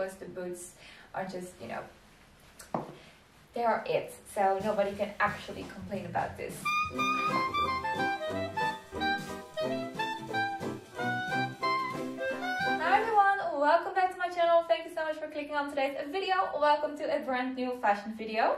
course the boots are just, you know, they are it. So nobody can actually complain about this. Welcome back to my channel. Thank you so much for clicking on today's video. Welcome to a brand new fashion video.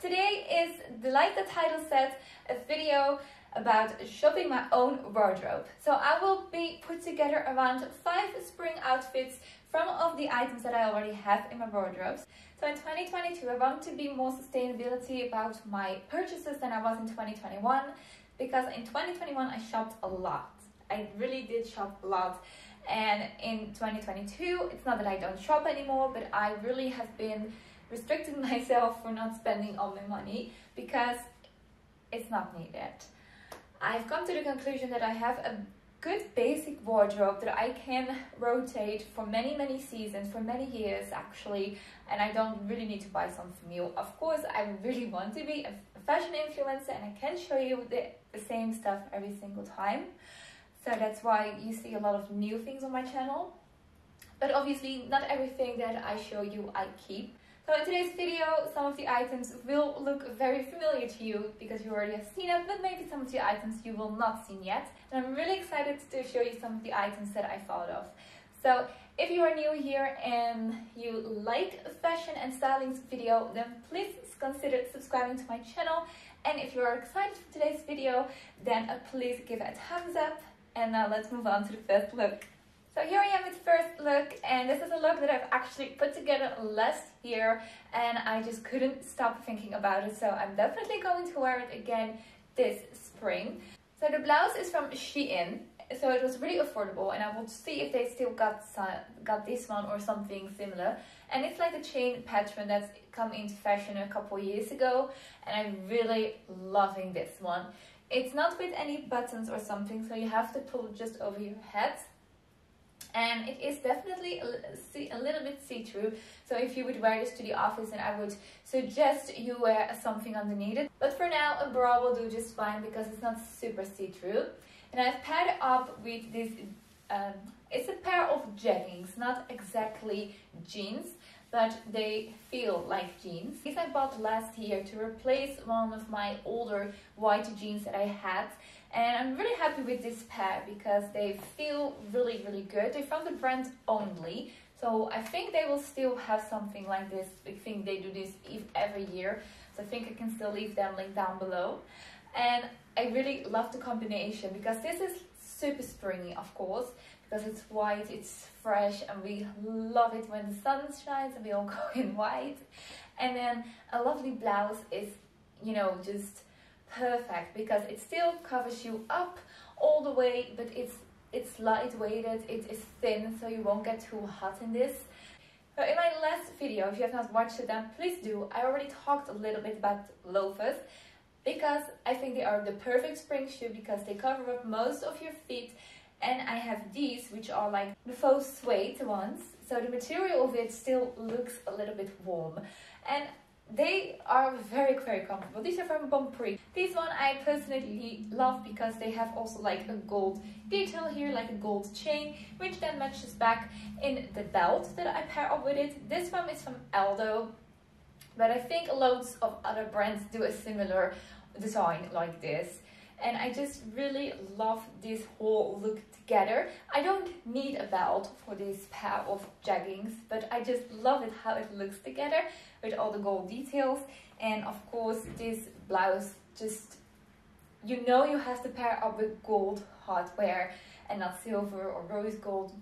Today is, like the title said, a video about shopping my own wardrobe. So I will be put together around 5 spring outfits from of the items that I already have in my wardrobes. So in 2022 I want to be more sustainability about my purchases than I was in 2021, because in 2021 I shopped a lot. I really did shop a lot. And in 2022, it's not that I don't shop anymore, but I really have been restricting myself for not spending all my money because it's not needed. I've come to the conclusion that I have a good basic wardrobe that I can rotate for many, many seasons, for many years actually, and I don't really need to buy something new. Of course, I really want to be a fashion influencer and I can show you the same stuff every single time. So that's why you see a lot of new things on my channel. But obviously not everything that I show you I keep. So in today's video some of the items will look very familiar to you because you already have seen it, but maybe some of the items you will not seen yet. And I'm really excited to show you some of the items that I thought of. So if you are new here and you like fashion and styling's video, then please consider subscribing to my channel. And if you are excited for today's video, then please give it a thumbs up. And now let's move on to the first look. So here I am with the first look, and this is a look that I've actually put together last year and I just couldn't stop thinking about it, so I'm definitely going to wear it again this spring. So the blouse is from Shein, so it was really affordable, and I will see if they still got this one or something similar. And it's like a chain pattern that's come into fashion a couple years ago, and I'm really loving this one. It's not with any buttons or something, so you have to pull just over your head. And it is definitely a little bit see-through, so if you would wear this to the office, then I would suggest you wear something underneath it. But for now, a bra will do just fine because it's not super see-through. And I've paired it up with this, it's a pair of jeggings, not exactly jeans, but they feel like jeans. These I bought last year to replace one of my older white jeans that I had. And I'm really happy with this pair because they feel really, really good. They're from the brand Only. So I think they will still have something like this. I think they do this every year. So I think I can still leave them linked down below. And I really love the combination because this is super springy, of course, because it's white, it's fresh, and we love it when the sun shines and we all go in white. And then a lovely blouse is, you know, just perfect because it still covers you up all the way, but it's lightweighted, it is thin, so you won't get too hot in this. So in my last video, if you have not watched it, then please do. I already talked a little bit about loafers, because I think they are the perfect spring shoe because they cover up most of your feet. And I have these, which are like the faux suede ones, so the material of it still looks a little bit warm, and they are very, very comfortable. These are from Bon Prix. This one I personally love because they have also like a gold detail here, like a gold chain, which then matches back in the belt that I pair up with it. This one is from Aldo, but I think loads of other brands do a similar design like this. And I just really love this whole look together. I don't need a belt for this pair of jeggings, but I just love it how it looks together with all the gold details. And of course this blouse, just, you know, you have to pair up with gold hardware and not silver or rose gold.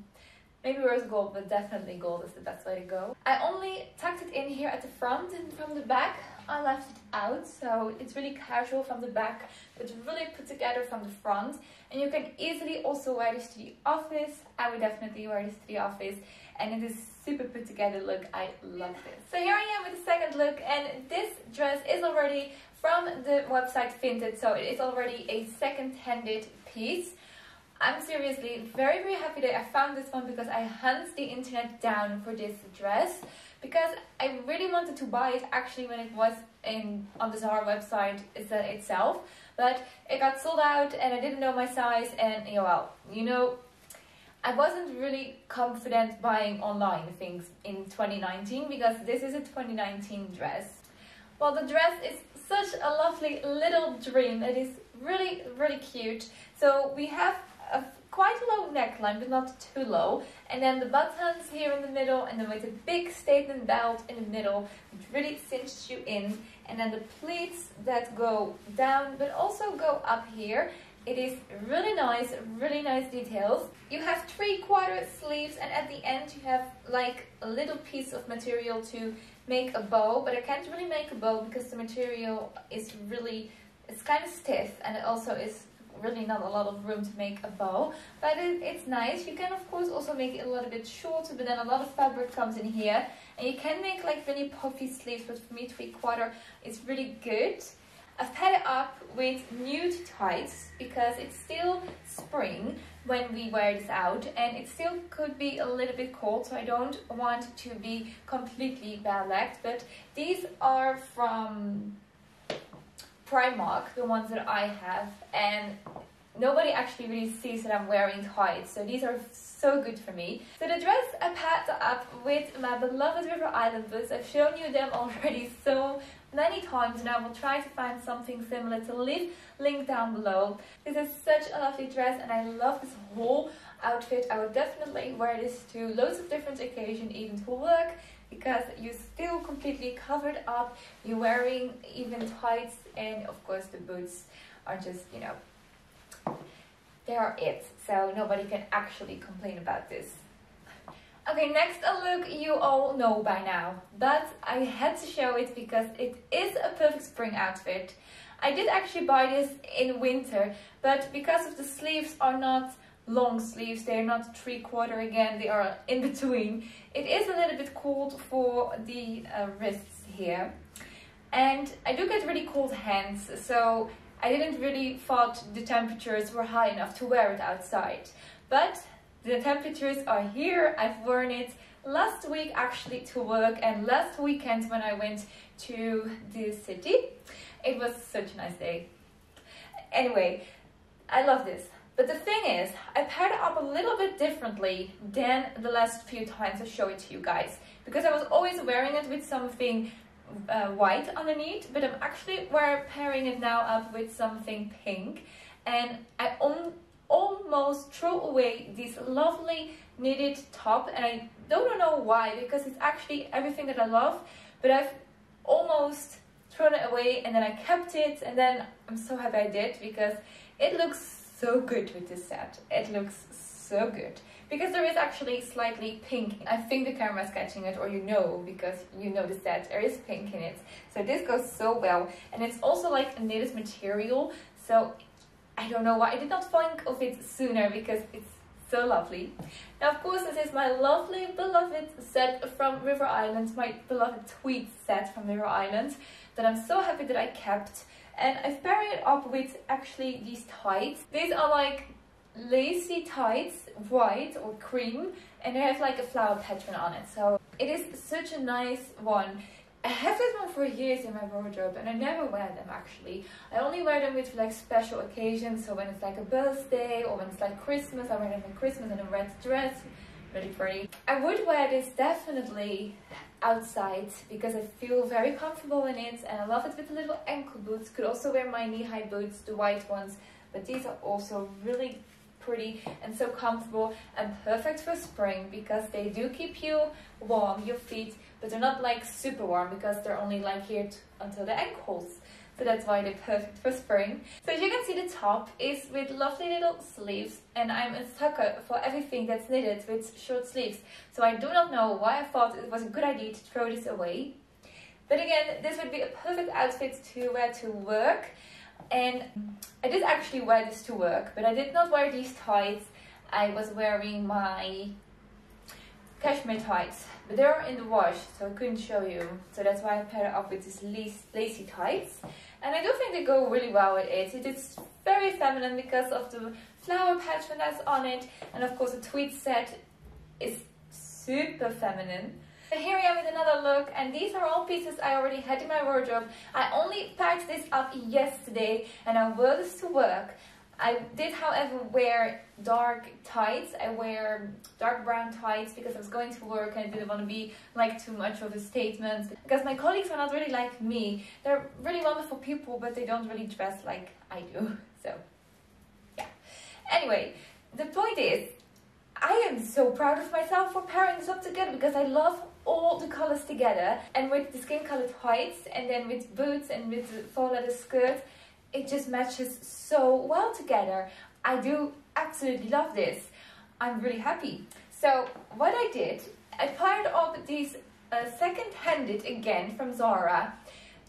Maybe rose gold, but definitely gold is the best way to go. I only tucked it in here at the front, and from the back I left it out, so it's really casual from the back, but really put together from the front. And you can easily also wear this to the office. I would definitely wear this to the office, and it is super put together look. I love this. So here I am with the second look, and this dress is already from the website Vinted, so it is already a second-handed piece. I'm seriously very, very happy that I found this one because I hunted the internet down for this dress, because I really wanted to buy it actually when it was on the Zara website itself, but it got sold out and I didn't know my size, and you know, well, you know, I wasn't really confident buying online things in 2019 because this is a 2019 dress. Well, the dress is such a lovely little dream. It is really, really cute. So we have a quite low neckline, but not too low. And then the buttons here in the middle, and then with a big statement belt in the middle, which really cinched you in. And then the pleats that go down, but also go up here. It is really nice details. You have three-quarter sleeves, and at the end you have like a little piece of material to make a bow, but I can't really make a bow because the material is really, it's kind of stiff, and it also is really not a lot of room to make a bow, but it's nice. You can of course also make it a little bit shorter, but then a lot of fabric comes in here, and you can make like really puffy sleeves, but for me three-quarter is really good. I've paired it up with nude tights because it's still spring when we wear this out, and it still could be a little bit cold, so I don't want it to be completely bare-legged. But these are from Primark, the ones that I have, and nobody actually really sees that I'm wearing tights, so these are so good for me. So the dress I paired up with my beloved River Island boots. I've shown you them already so many times, and I will try to find something similar to leave link down below. This is such a lovely dress, and I love this whole outfit. I would definitely wear this to loads of different occasions, even to work, because you're still completely covered up, you're wearing even tights, and of course the boots are just, you know, they are it, so nobody can actually complain about this. Okay, next a look you all know by now, but I had to show it because it is a perfect spring outfit. I did actually buy this in winter, but because of the sleeves are not long sleeves, they're not three-quarter again, they are in between. It is a little bit cold for the wrists here, and I do get really cold hands, so I didn't really thought the temperatures were high enough to wear it outside. But the temperatures are here. I've worn it last week actually to work, and last weekend when I went to the city. It was such a nice day. Anyway, I love this. But the thing is, I paired it up a little bit differently than the last few times I showed it to you guys, because I was always wearing it with something white underneath, but I'm actually pairing it now up with something pink, and I almost threw away this lovely knitted top, and I don't know why, because it's actually everything that I love, but I've almost thrown it away, and then I kept it, and then I'm so happy I did, because it looks so good with this set. It looks so good because there is actually slightly pink. I think the camera is catching it, or you know, because you notice that there is pink in it. So this goes so well, and it's also like a knitted material, so I don't know why I did not think of it sooner, because it's so lovely. Now of course this is my lovely beloved set from River Island, my beloved tweed set from River Island that I'm so happy that I kept. And I've paired it up with actually these tights. These are like lacy tights, white or cream, and they have like a flower pattern on it. So it is such a nice one. I have this one for years in my wardrobe, and I never wear them actually. I only wear them with like special occasions. So when it's like a birthday, or when it's like Christmas, I wear them at Christmas in a red dress. Really pretty. I would wear this definitely outside because I feel very comfortable in it, and I love it with the little ankle boots. Could also wear my knee-high boots, the white ones, but these are also really pretty and so comfortable and perfect for spring because they do keep you warm, your feet, but they're not like super warm because they're only like here until the ankles. So that's why they're perfect for spring. So as you can see, the top is with lovely little sleeves, and I'm a sucker for everything that's knitted with short sleeves. So I do not know why I thought it was a good idea to throw this away. But again, this would be a perfect outfit to wear to work. And I did actually wear this to work, but I did not wear these tights. I was wearing my cashmere tights, but they're in the wash, so I couldn't show you. So that's why I paired it up with these lacy tights. And I do think they go really well with it. It is very feminine because of the flower pattern that's on it. And of course the tweed set is super feminine. So here we are with another look, and these are all pieces I already had in my wardrobe. I only packed this up yesterday, and I wore this to work. I did, however, wear dark tights. I wear dark brown tights because I was going to work and I didn't want to be like too much of a statement. Because my colleagues are not really like me. They're really wonderful people, but they don't really dress like I do. So, yeah. Anyway, the point is, I am so proud of myself for pairing this up together because I love all the colors together. And with the skin colored whites and then with boots and with the faux leather skirt, it just matches so well together. I do absolutely love this. I'm really happy. So what I did, I paired up these second-handed again from Zara.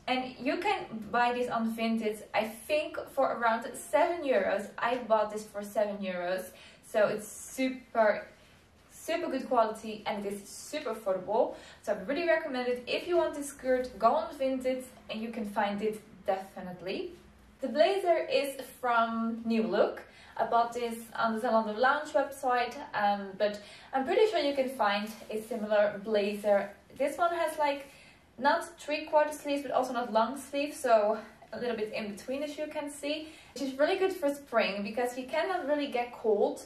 And you can buy these on Vinted, I think, for around €7. I bought this for €7. So it's super good quality and it is super affordable. So I really recommend it. If you want this skirt, go on Vinted and you can find it definitely. The blazer is from New Look. I bought this on the Zalando Lounge website, but I'm pretty sure you can find a similar blazer. This one has like not three-quarter sleeves, but also not long sleeves, so a little bit in between as you can see. Which is really good for spring because you cannot really get cold,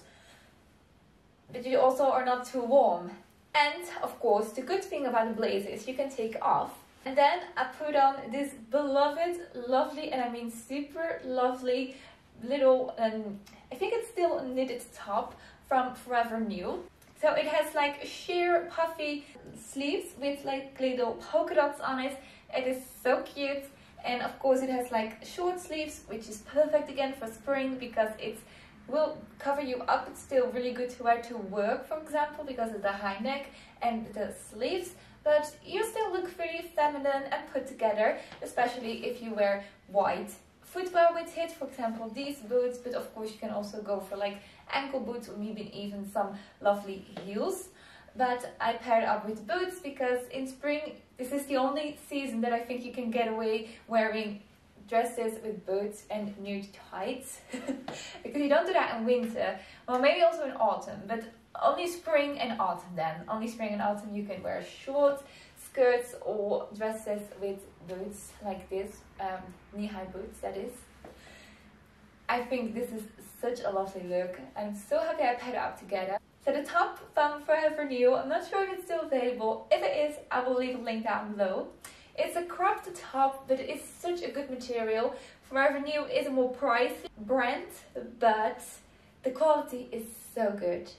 but you also are not too warm. And of course, the good thing about the blazer is you can take it off. And then I put on this beloved, lovely, and I mean super lovely little, I think it's still a knitted top from Forever New. So it has like sheer puffy sleeves with like little polka dots on it. It is so cute. And of course it has like short sleeves, which is perfect again for spring because it will cover you up. It's still really good to wear to work, for example, because of the high neck and the sleeves. But you still look very feminine and put together, especially if you wear white footwear with it, for example these boots, but of course you can also go for like ankle boots or maybe even some lovely heels. But I paired up with boots because in spring this is the only season that I think you can get away wearing dresses with boots and nude tights because you don't do that in winter, well maybe also in autumn, but only spring and autumn then. Only spring and autumn you can wear short skirts or dresses with boots like this, knee-high boots that is. I think this is such a lovely look. I'm so happy I paired it up together. So the top from Forever New, I'm not sure if it's still available. If it is, I will leave a link down below. It's a cropped top, but it is such a good material. Forever New is a more pricey brand, but the quality is so good.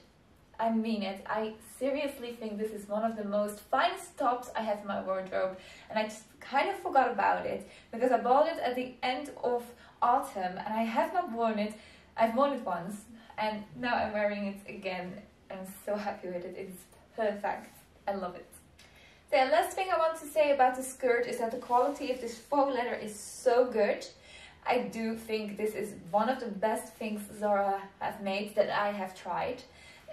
I mean it. I seriously think this is one of the most finest tops I have in my wardrobe, and I just kind of forgot about it because I bought it at the end of autumn and I have not worn it. I've worn it once and now I'm wearing it again. I'm so happy with it. It's perfect. I love it. The last thing I want to say about the skirt is that the quality of this faux leather is so good. I do think this is one of the best things Zara have made that I have tried.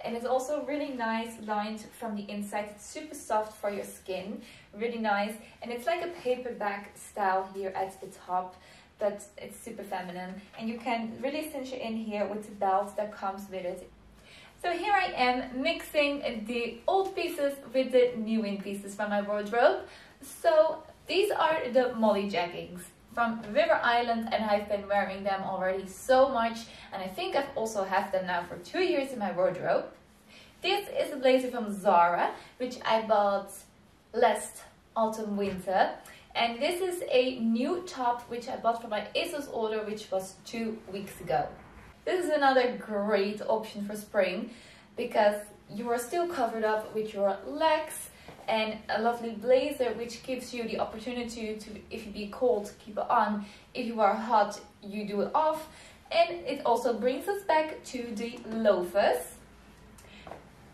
And it's also really nice lined from the inside. It's super soft for your skin, really nice. And it's like a paperback style here at the top, but it's super feminine. And you can really cinch it in here with the belt that comes with it. So here I am mixing the old pieces with the new in pieces from my wardrobe. So these are the Molly jeggings from River Island, and I've been wearing them already so much, and I think I've also had them now for 2 years in my wardrobe. This is a blazer from Zara, which I bought last autumn winter, and this is a new top which I bought from my ASOS order, which was 2 weeks ago. This is another great option for spring because you are still covered up with your legs, and a lovely blazer which gives you the opportunity to, if you be cold, keep it on, if you are hot, you do it off. And it also brings us back to the loafers.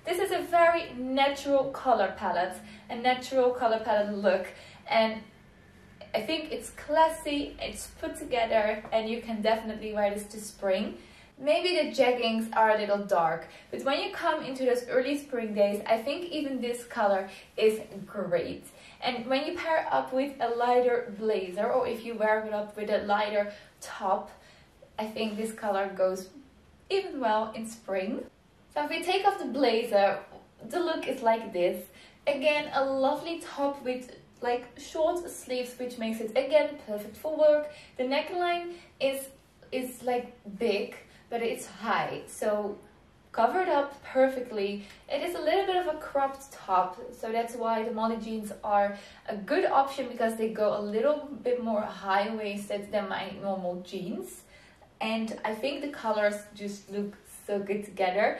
This is a very natural color palette, a natural color palette look, and I think it's classy, it's put together, and you can definitely wear this to spring. Maybe the jeggings are a little dark, but when you come into those early spring days, I think even this color is great. And when you pair it up with a lighter blazer, or if you wear it up with a lighter top, I think this color goes even well in spring. So if we take off the blazer, the look is like this. Again, a lovely top with like short sleeves, which makes it again perfect for work. The neckline is like big, but it's high, so covered up perfectly. It is a little bit of a cropped top, so that's why the Molly jeans are a good option, because they go a little bit more high-waisted than my normal jeans. And I think the colors just look so good together.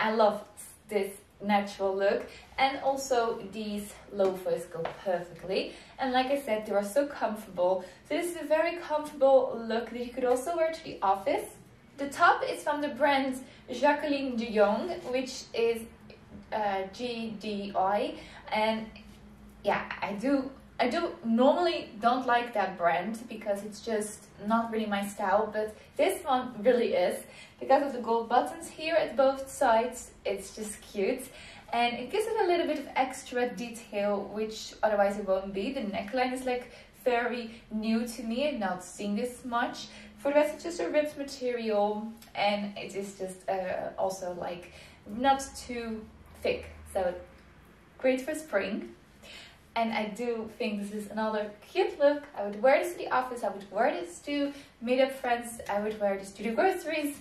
I love this natural look, and also these loafers go perfectly, and like I said, they are so comfortable. So this is a very comfortable look that you could also wear to the office. The top is from the brand Jacqueline de Young, which is GDI, and yeah, I normally don't like that brand because it's just not really my style, but this one really is. Because of the gold buttons here at both sides, it's just cute. And it gives it a little bit of extra detail, which otherwise it won't be. The neckline is like very new to me and not seen this much. For the rest, it's just a ripped material, and it is just also like not too thick. So great for spring. And I do think this is another cute look. I would wear this to the office, I would wear this to meet up friends, I would wear this to the groceries.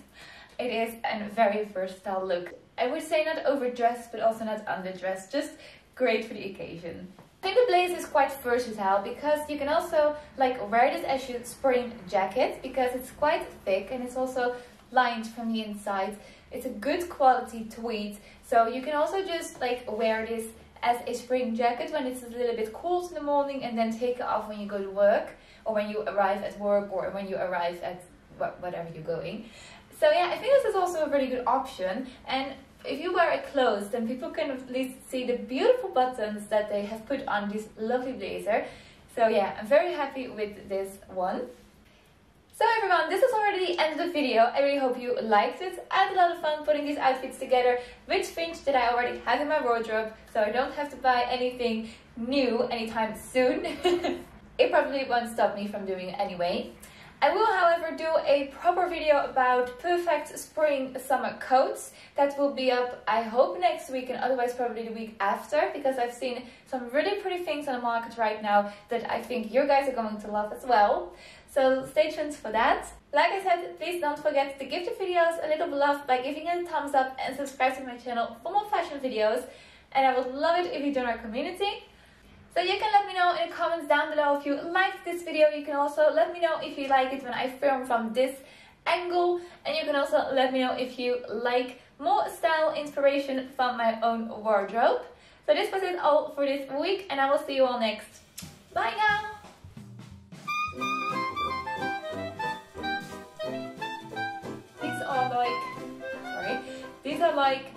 It is a very versatile look. I would say not overdressed, but also not underdressed, just great for the occasion. I think the blazer is quite versatile because you can also like wear this as your spring jacket, because it's quite thick and it's also lined from the inside. It's a good quality tweed, so you can also just like wear this as a spring jacket when it's a little bit cold in the morning, and then take it off when you go to work, or when you arrive at work, or when you arrive at whatever you're going. So yeah, I think this is also a really good option, and if you wear it closed, then people can at least see the beautiful buttons that they have put on this lovely blazer. So yeah, I'm very happy with this one. So everyone, this is already the end of the video. I really hope you liked it. I had a lot of fun putting these outfits together with things that I already have in my wardrobe, so I don't have to buy anything new anytime soon. It probably won't stop me from doing it anyway. I will, however, do a proper video about perfect spring-summer coats. That will be up, I hope, next week, and otherwise probably the week after, because I've seen some really pretty things on the market right now that I think you guys are going to love as well. So stay tuned for that. Like I said, please don't forget to give the videos a little love by giving it a thumbs up and subscribe to my channel for more fashion videos. And I would love it if you join our community. So you can let me know in the comments down below if you liked this video. You can also let me know if you like it when I film from this angle. And you can also let me know if you like more style inspiration from my own wardrobe. So this was it all for this week, and I will see you all next. Bye now! These are like